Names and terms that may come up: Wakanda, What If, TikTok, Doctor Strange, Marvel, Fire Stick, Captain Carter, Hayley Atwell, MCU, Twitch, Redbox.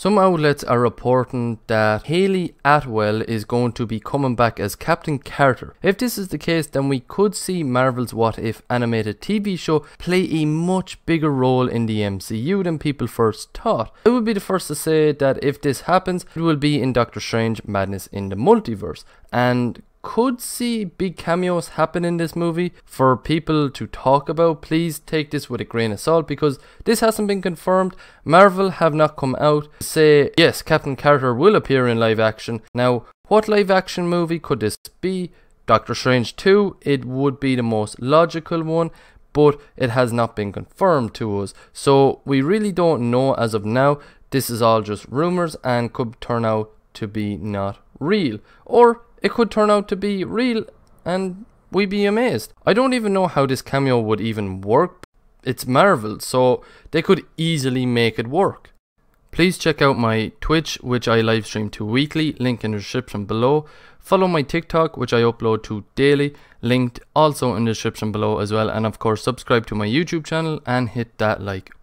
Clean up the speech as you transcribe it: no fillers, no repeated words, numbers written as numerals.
Some outlets are reporting that Hayley Atwell is going to be coming back as Captain Carter. If this is the case, then we could see Marvel's What If animated TV show play a much bigger role in the MCU than people first thought. I would be the first to say that if this happens, it will be in Doctor Strange: Madness in the Multiverse, and could see big cameos happen in this movie for people to talk about. Please take this with a grain of salt because this hasn't been confirmed. Marvel have not come out to say, yes, Captain Carter will appear in live action. Now, what live action movie could this be? Doctor Strange 2, it would be the most logical one, but it has not been confirmed to us. So we really don't know as of now. This is all just rumors and could turn out to be not real, or it could turn out to be real and we'd be amazed. I don't even know how this cameo would even work. It's Marvel, so they could easily make it work. Please check out my Twitch, which I live stream to weekly, link in the description below. Follow my TikTok, which I upload to daily, linked also in the description below as well. And of course, subscribe to my YouTube channel and hit that like